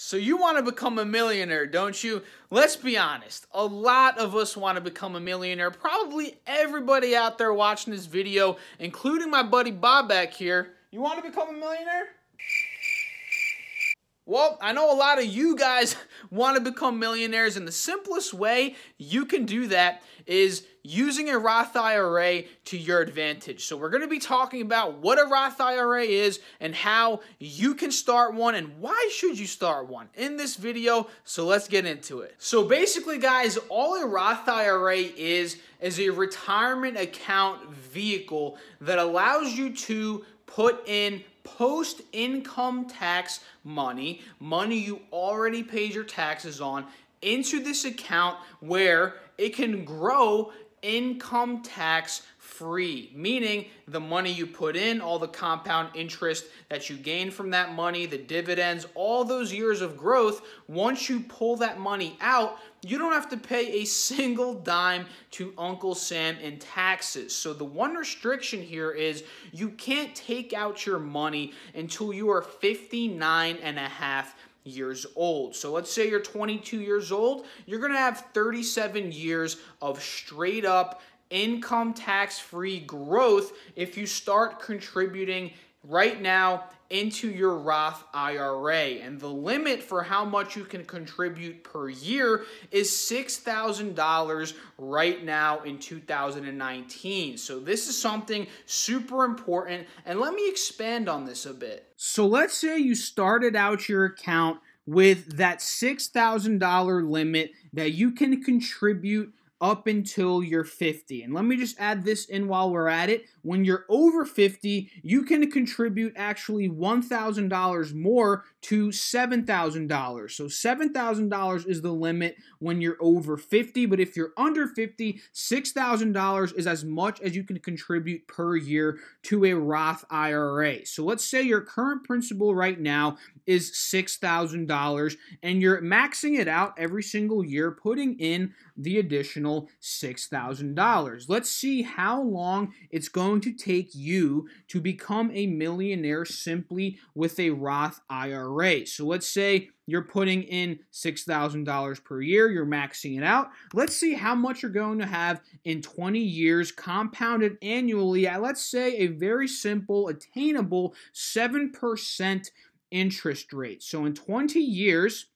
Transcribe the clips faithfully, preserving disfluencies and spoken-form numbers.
So you want to become a millionaire, don't you? Let's be honest. A lot of us want to become a millionaire. Probably everybody out there watching this video, including my buddy Bob back here. You want to become a millionaire? Well, I know a lot of you guys want to become millionaires, and the simplest way you can do that is using a Roth I R A to your advantage. So we're going to be talking about what a Roth I R A is and how you can start one and why should you start one in this video. So let's get into it. So basically, guys, all a Roth I R A is is a retirement account vehicle that allows you to put in post-income tax money, money you already paid your taxes on, into this account where it can grow income tax free, meaning the money you put in, all the compound interest that you gain from that money, the dividends, all those years of growth, once you pull that money out, you don't have to pay a single dime to Uncle Sam in taxes. So the one restriction here is you can't take out your money until you are fifty-nine and a half years old. So let's say you're twenty-two years old, you're going to have thirty-seven years of straight up income tax free growth if you start contributing right now into your Roth I R A. And the limit for how much you can contribute per year is six thousand dollars right now in two thousand nineteen. So this is something super important. And let me expand on this a bit. So let's say you started out your account with that six thousand dollar limit that you can contribute up until you're fifty. And let me just add this in while we're at it. When you're over fifty, you can contribute actually one thousand dollars more to seven thousand dollars. So seven thousand dollars is the limit when you're over fifty, but if you're under fifty, six thousand dollars is as much as you can contribute per year to a Roth I R A. So let's say your current principal right now is six thousand dollars and you're maxing it out every single year, putting in the additional six thousand dollars. Let's see how long it's going to take you to become a millionaire simply with a Roth I R A. So let's say you're putting in six thousand dollars per year, you're maxing it out. Let's see how much you're going to have in twenty years compounded annually at, let's say, a very simple, attainable seven percent interest rate. So in twenty years,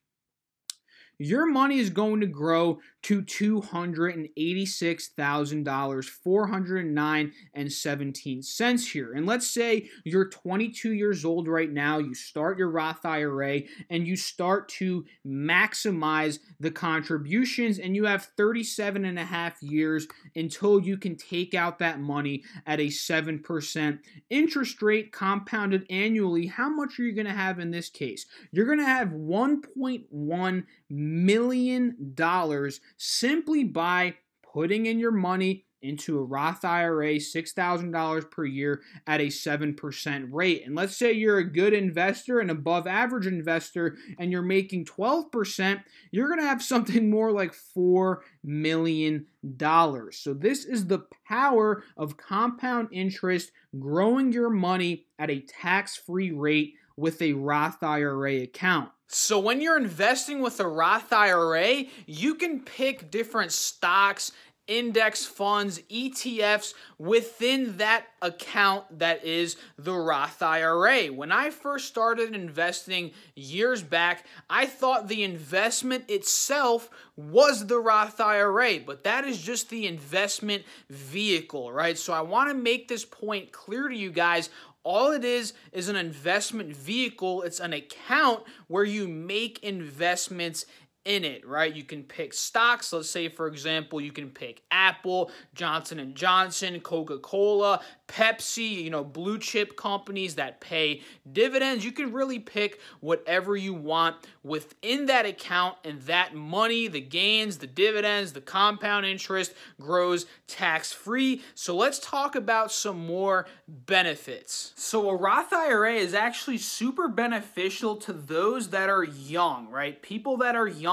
your money is going to grow to two hundred eighty-six thousand dollars, four hundred nine dollars and seventeen cents here. And let's say you're twenty-two years old right now, you start your Roth I R A, and you start to maximize the contributions, and you have thirty-seven and a half years until you can take out that money at a seven percent interest rate compounded annually. How much are you going to have in this case? You're going to have one point one million dollars simply by putting in your money into a Roth I R A, six thousand dollars per year at a seven percent rate. And let's say you're a good investor, an above average investor, and you're making twelve percent, you're going to have something more like four million dollars. So this is the power of compound interest, growing your money at a tax-free rate with a Roth I R A account. So when you're investing with a Roth I R A, you can pick different stocks, index funds, E T Fs within that account that is the Roth I R A. When I first started investing years back, I thought the investment itself was the Roth I R A, but that is just the investment vehicle, right? So I want to make this point clear to you guys. All it is is an investment vehicle. It's an account where you make investments in it, right? You can pick stocks. Let's say, for example, you can pick Apple, Johnson and Johnson, Coca-Cola, Pepsi, you know, blue chip companies that pay dividends. You can really pick whatever you want within that account, and that money, the gains, the dividends, the compound interest grows tax-free. So let's talk about some more benefits. So a Roth I R A is actually super beneficial to those that are young, right? People that are young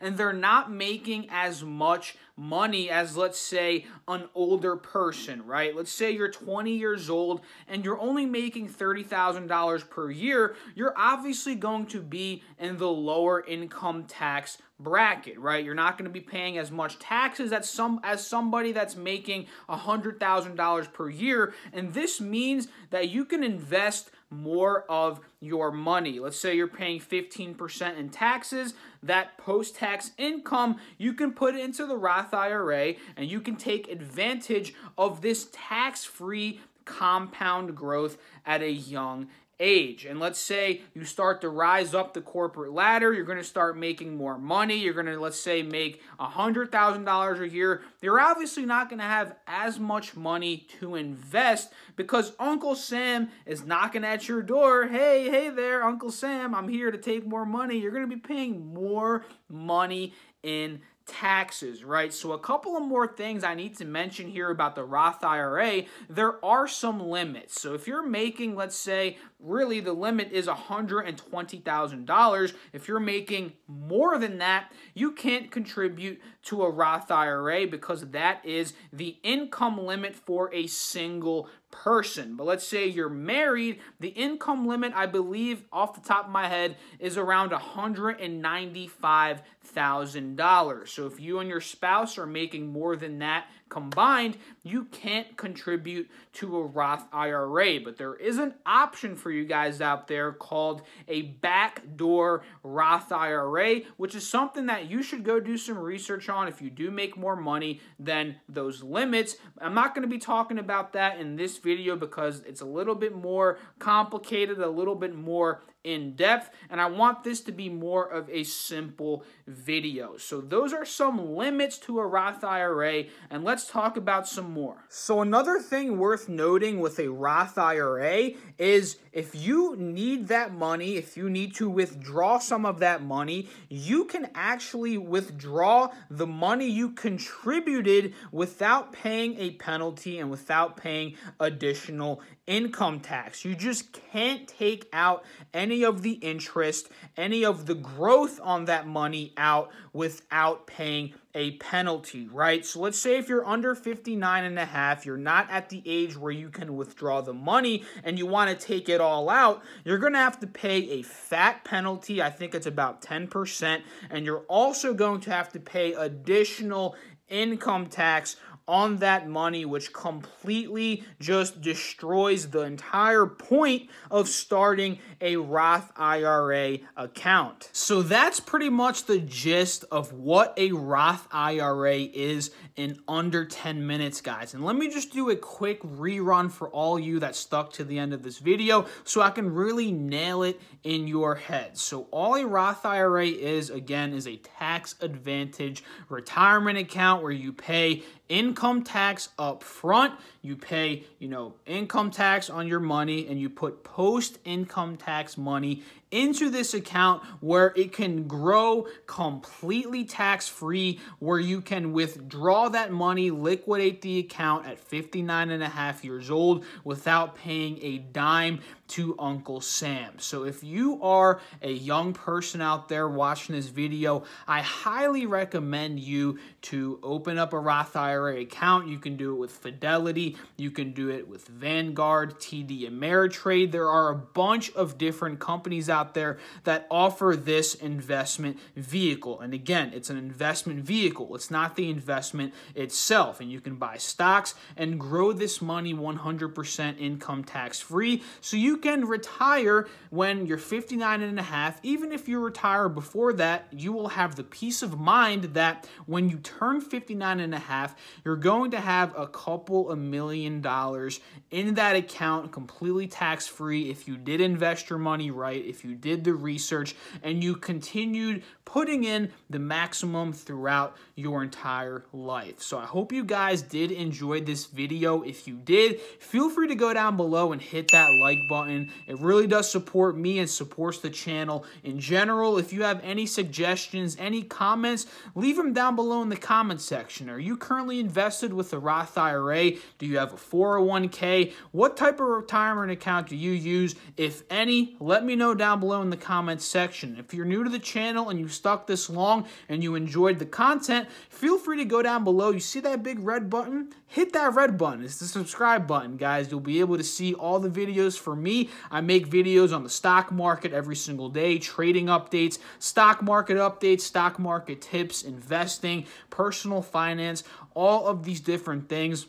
and they're not making as much money as, let's say, an older person, right? Let's say you're twenty twenty years old and you're only making thirty thousand dollars per year, you're obviously going to be in the lower income tax bracket, right? You're not going to be paying as much taxes as some as somebody that's making one hundred thousand dollars per year. And this means that you can invest more of your money. Let's say you're paying fifteen percent in taxes. That post-tax income, you can put it into the Roth I R A and you can take advantage of this tax-free compound growth at a young age. age. And let's say you start to rise up the corporate ladder, you're going to start making more money, you're going to, let's say, make one hundred thousand dollars a year, you're obviously not going to have as much money to invest because Uncle Sam is knocking at your door. Hey, hey there, Uncle Sam, I'm here to take more money. You're going to be paying more money in taxes, right? So a couple of more things I need to mention here about the Roth I R A. There are some limits. So if you're making, let's say, really the limit is one hundred twenty thousand dollars. If you're making more than that, you can't contribute to a Roth I R A because that is the income limit for a single person. But let's say you're married, the income limit, I believe off the top of my head, is around one hundred ninety-five thousand dollars. So if you and your spouse are making more than that combined, you can't contribute to a Roth I R A. But there is an option for you guys out there called a backdoor Roth I R A, which is something that you should go do some research on if you do make more money than those limits. I'm not going to be talking about that in this video because it's a little bit more complicated, a little bit more in depth, and I want this to be more of a simple video. So those are some limits to a Roth I R A, and let's talk about some more. So another thing worth noting with a Roth I R A is if you need that money, if you need to withdraw some of that money, you can actually withdraw the money you contributed without paying a penalty and without paying additional income tax. You just can't take out any of the interest, any of the growth on that money out without paying a penalty, right? So let's say if you're under fifty-nine and a half, you're not at the age where you can withdraw the money and you want to take it all out, you're going to have to pay a fat penalty. I think it's about ten percent. And you're also going to have to pay additional income tax on that money, which completely just destroys the entire point of starting a Roth I R A account. So that's pretty much the gist of what a Roth I R A is in under ten minutes, guys. And let me just do a quick rerun for all you that stuck to the end of this video so I can really nail it in your head. So all a Roth I R A is, again, is a tax advantage retirement account where you pay income tax up front, you pay, you know, income tax on your money, and you put post-income tax money into this account where it can grow completely tax-free, where you can withdraw that money, liquidate the account at fifty-nine and a half years old without paying a dime to Uncle Sam. So if you are a young person out there watching this video, I highly recommend you to open up a Roth I R A account. You can do it with Fidelity. You can do it with Vanguard, T D Ameritrade. There are a bunch of different companies out out there that offer this investment vehicle. And again, it's an investment vehicle. It's not the investment itself. And you can buy stocks and grow this money one hundred percent income tax free. So you can retire when you're fifty-nine and a half. Even if you retire before that, you will have the peace of mind that when you turn fifty-nine and a half, you're going to have a couple of million dollars in that account completely tax free if you did invest your money right, if you you did the research and you continued putting in the maximum throughout your entire life. So I hope you guys did enjoy this video. If you did, feel free to go down below and hit that like button. It really does support me and supports the channel in general. If you have any suggestions, any comments, leave them down below in the comment section. Are you currently invested with a Roth I R A? Do you have a four oh one K? What type of retirement account do you use? If any, let me know down down below in the comments section. If you're new to the channel and you stuck this long and you enjoyed the content, feel free to go down below. You see that big red button? Hit that red button. It's the subscribe button, guys. You'll be able to see all the videos from me. I make videos on the stock market every single day, trading updates, stock market updates, stock market tips, investing, personal finance, all of these different things.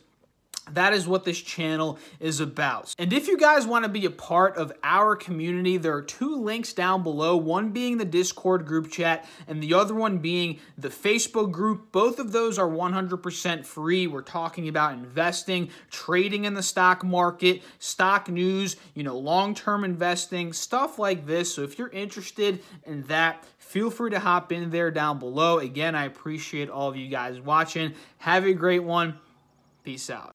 That is what this channel is about. And if you guys want to be a part of our community, there are two links down below, one being the Discord group chat and the other one being the Facebook group. Both of those are one hundred percent free. We're talking about investing, trading in the stock market, stock news, you know, long-term investing, stuff like this. So if you're interested in that, feel free to hop in there down below. Again, I appreciate all of you guys watching. Have a great one. Peace out.